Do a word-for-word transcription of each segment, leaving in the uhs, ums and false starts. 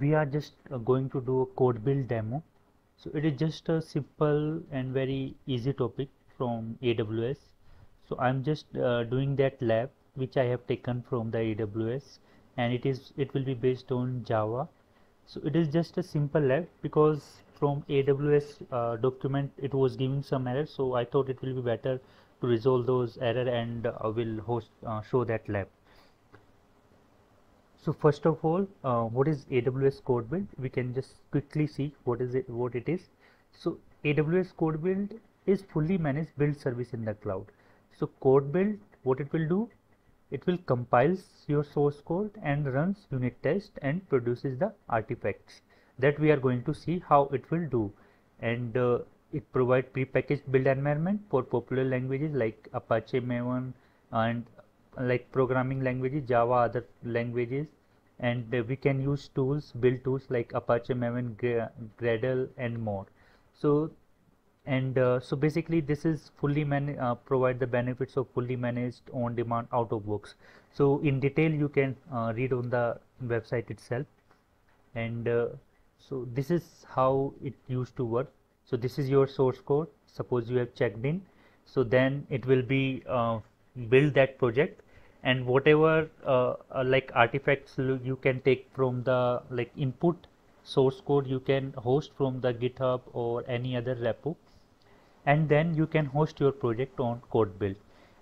we are just going to do a code build demo. So it is just a simple and very easy topic from A W S. So I'm just uh, doing that lab which I have taken from the A W S, and it is it will be based on Java. So it is just a simple lab because from A W S uh, document it was giving some errors, so I thought it will be better to resolve those errors, and I will host uh, show that lab. So first of all, uh, what is A W S CodeBuild? We can just quickly see what is it, what it is. So A W S CodeBuild is fully managed build service in the cloud. So CodeBuild, what it will do? It will compiles your source code and runs unit tests and produces the artifacts that we are going to see how it will do. And uh, it provides prepackaged build environment for popular languages like Apache Maven and like programming languages, Java, other languages, and uh, we can use tools, build tools like Apache Maven, Gradle, and more. So, and uh, so basically, this is fully man uh, provide the benefits of fully managed on-demand out of box. So in detail, you can uh, read on the website itself. And uh, so this is how it used to work. So this is your source code. Suppose you have checked in, so then it will be uh, build that project, and whatever uh, uh, like artifacts you can take from the like input source code, you can host from the GitHub or any other repo, and then you can host your project on CodeBuild,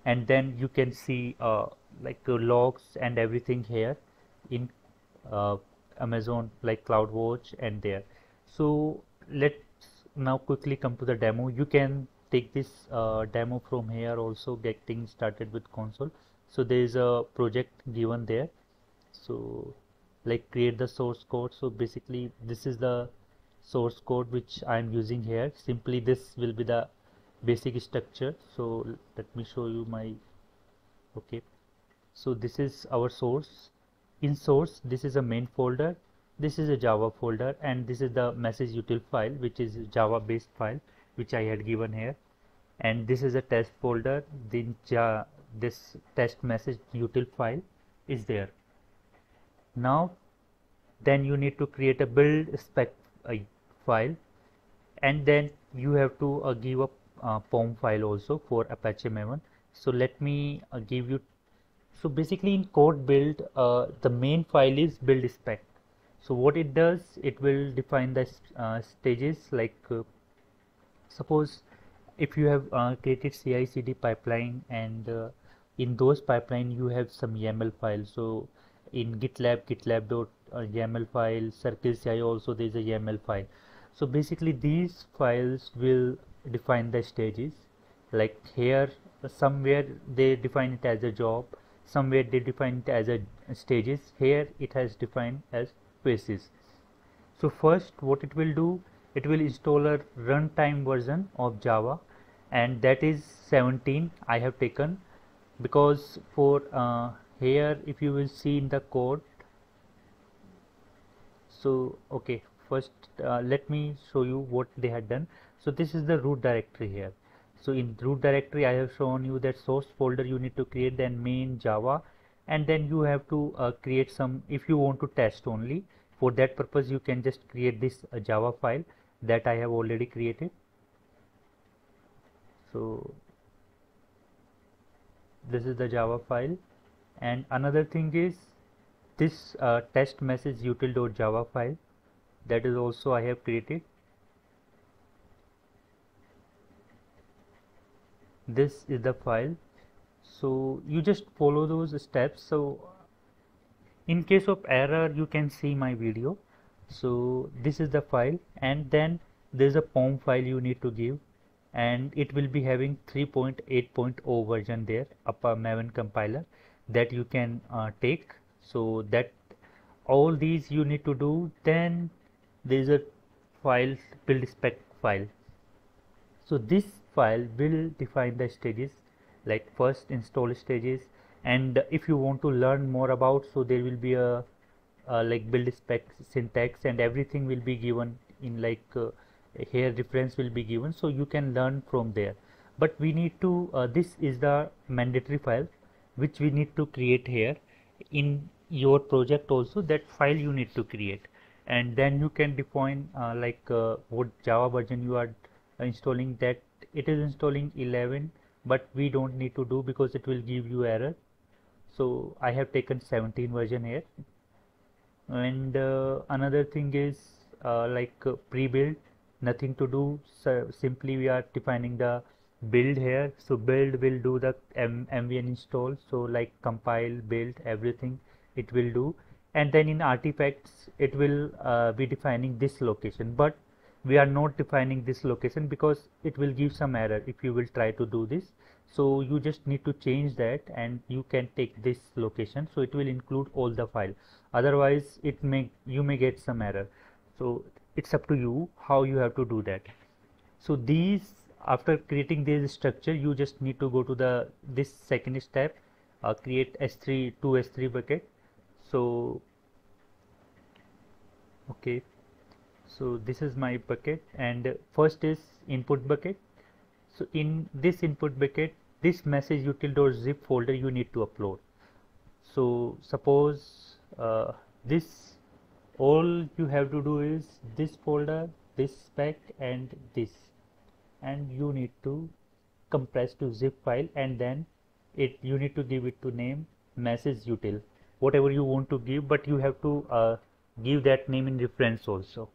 and then you can see uh, like uh, logs and everything here in uh, Amazon like CloudWatch and there. So let's now quickly come to the demo. You can take this uh, demo from here also, getting started with console. So there is a project given there, so like create the source code. So basically this is the source code which I am using here. Simply this will be the basic structure. So let me show you my okay. So this is our source. In source, this is a main folder, this is a Java folder, and this is the message util file, which is a Java based file which I had given here, and this is a test folder. Then uh, this test message util file is there. Now then you need to create a build spec uh, file, and then you have to uh, give a uh, P O M file also for Apache Maven. So let me uh, give you. So basically in code build uh, the main file is build spec. So what it does, it will define the uh, stages like uh, suppose if you have uh, created C I C D pipeline, and uh, in those pipeline you have some YAML files. So in GitLab, GitLab.yaml file, CircleCI also there is a YAML file. So basically these files will define the stages. Like here somewhere they define it as a job, somewhere they define it as a stages, here it has defined as phases. So first what it will do, it will install a runtime version of Java, and that is seventeen I have taken, because for uh, here if you will see in the code. So okay, first uh, let me show you what they had done. So this is the root directory here. So in root directory I have shown you that source folder you need to create, then main Java, and then you have to uh, create some, if you want to test only. For that purpose you can just create this uh, Java file that I have already created. So this is the Java file, and another thing is this uh, test message util.java file, that is also I have created. This is the file. So you just follow those steps. So in case of error you can see my video. So this is the file, and then there is a P O M file you need to give, and it will be having three point eight point zero version there, upper Maven compiler, that you can uh, take. So that all these you need to do. Then there is a file build spec file. So this file will define the stages, like first install stages, and if you want to learn more about, so there will be a, a like build spec syntax, and everything will be given in like uh, here reference will be given, so you can learn from there. But we need to uh, this is the mandatory file which we need to create here in your project also. That file you need to create, and then you can define uh, like uh, what Java version you are installing. That it is installing eleven, but we don't need to do because it will give you error. So I have taken seventeen version here. And uh, another thing is uh, like uh, pre-build, nothing to do. So simply we are defining the build here. So build will do the M MVN install. So like compile, build, everything it will do. And then in artifacts, it will uh, be defining this location, but we are not defining this location because it will give some error if you will try to do this. So you just need to change that and you can take this location. So it will include all the file. Otherwise it may, you may get some error. So it's up to you how you have to do that. So these, after creating this structure, you just need to go to the this second step, uh, create S three, two S three bucket. So okay, so this is my bucket, and first is input bucket. So in this input bucket, this message util.zip folder you need to upload. So suppose uh, this, all you have to do is this folder, this spec, and this, and you need to compress to zip file, and then it you need to give it to name message util, whatever you want to give, but you have to uh, give that name in reference also.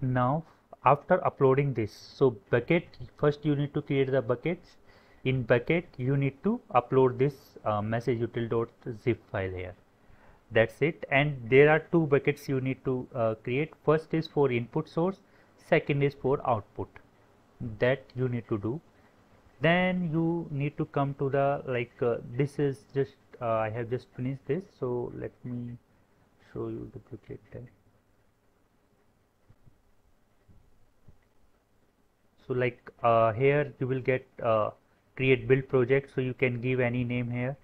Now after uploading this, so bucket, first you need to create the buckets. In bucket you need to upload this uh, message util.zip file here. That's it. And there are two buckets you need to uh, create. First is for input source, second is for output. That you need to do. Then you need to come to the like uh, this is just uh, I have just finished this, so let me show you duplicate that. So like uh, here you will get uh, create build project, so you can give any name here.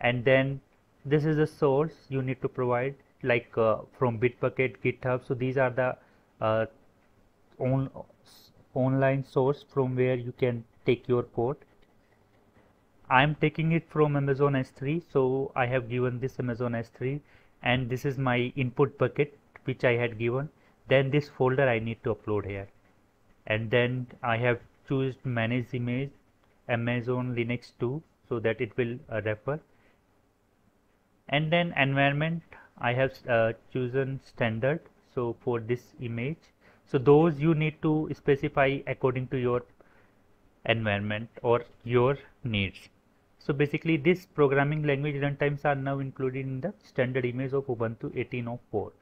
And then this is a source you need to provide, like uh, from Bitbucket, GitHub. So these are the uh, on, online source from where you can take your code. I am taking it from Amazon S three, so I have given this Amazon S three, and this is my input bucket which I had given. Then this folder I need to upload here, and then I have choose manage image Amazon Linux two, so that it will uh, refer. And then environment I have uh, chosen standard, so for this image. So those you need to specify according to your environment or your needs. So basically this programming language runtimes are now included in the standard image of Ubuntu eighteen oh four.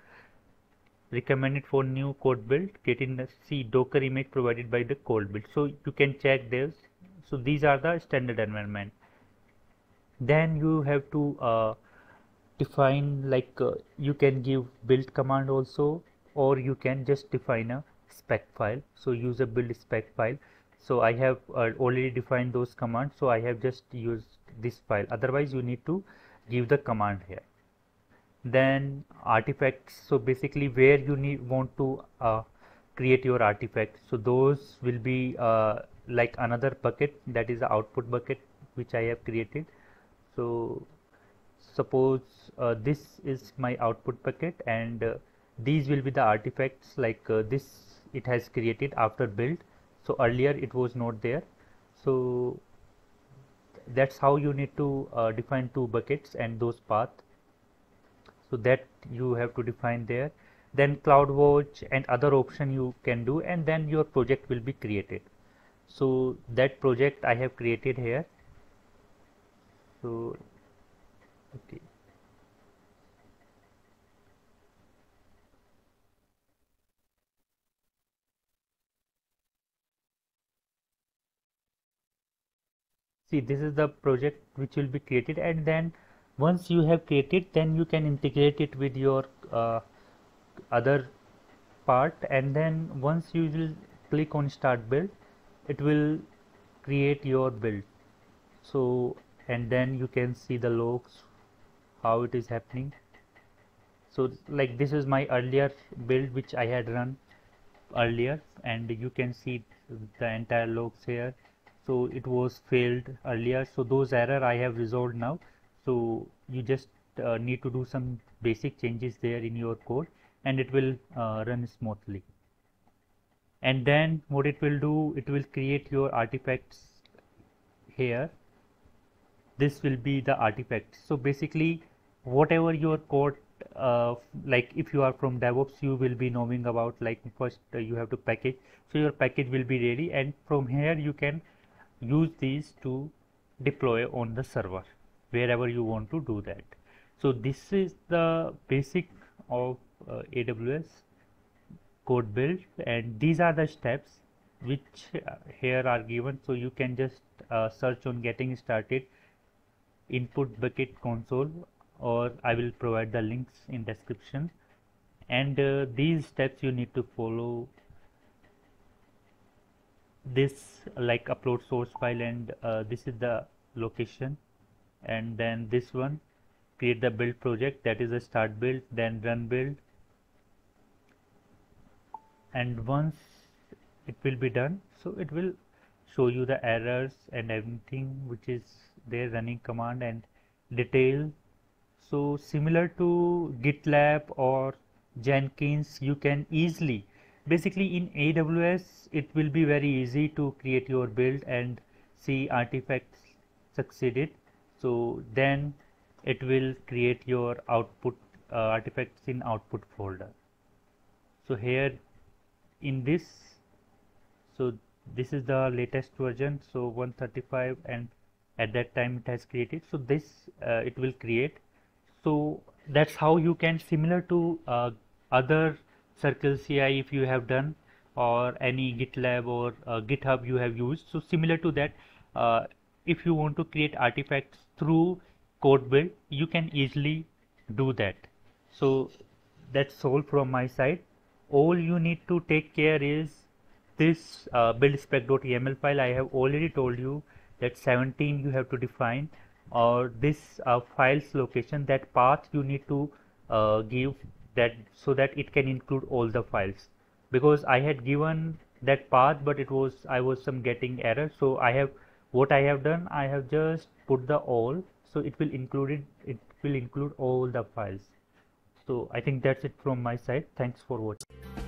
Recommended for new code build, getting the C Docker image provided by the code build. So you can check this. So these are the standard environment. Then you have to uh, define like uh, you can give build command also, or you can just define a spec file. So use a build spec file. So I have uh, already defined those commands, so I have just used this file. Otherwise you need to give the command here. Then artifacts, so basically where you need want to uh, create your artifacts. So those will be uh, like another bucket, that is the output bucket which I have created. So suppose uh, this is my output bucket, and uh, these will be the artifacts like uh, this it has created after build. So earlier it was not there. So that's how you need to uh, define two buckets and those path. So that you have to define there. Then CloudWatch and other option you can do, and then your project will be created. So that project I have created here. So okay. See, this is the project which will be created, and then once you have created, then you can integrate it with your uh, other part. And then once you will click on start build, it will create your build. So and then you can see the logs, how it is happening. So like this is my earlier build which I had run earlier, and you can see the entire logs here. So it was failed earlier, so those error I have resolved now. So you just uh, need to do some basic changes there in your code, and it will uh, run smoothly. And then what it will do, it will create your artifacts here. This will be the artifact. So basically whatever your code, uh, like if you are from DevOps, you will be knowing about, like first uh, you have to package, so your package will be ready, and from here you can use these to deploy on the server wherever you want to do that. So this is the basic of uh, A W S code build, and these are the steps which uh, here are given. So you can just uh, search on getting started input bucket console, or I will provide the links in description, and uh, these steps you need to follow. This like upload source file, and uh, this is the location, and then this one create the build project, that is a start build, then run build, and once it will be done, so it will show you the errors and everything which is there, running command and detail. So similar to GitLab or Jenkins, you can easily, basically in A W S it will be very easy to create your build and see artifacts succeeded. So then it will create your output uh, artifacts in output folder. So here in this, so this is the latest version, so one thirty-five, and at that time it has created. So this uh, it will create. So that's how you can, similar to uh, other CircleCI if you have done, or any GitLab or uh, GitHub you have used. So similar to that, uh, if you want to create artifacts through code build, you can easily do that. So that's all from my side. All you need to take care is this uh, build spec dot y m l file. I have already told you that seventeen you have to define, or this uh, files location, that path you need to uh, give, that so that it can include all the files, because I had given that path, but it was, I was some getting error. So I have, what I have done, I have just put the all, so it will include it, it will include all the files. So I think that's it from my side. Thanks for watching.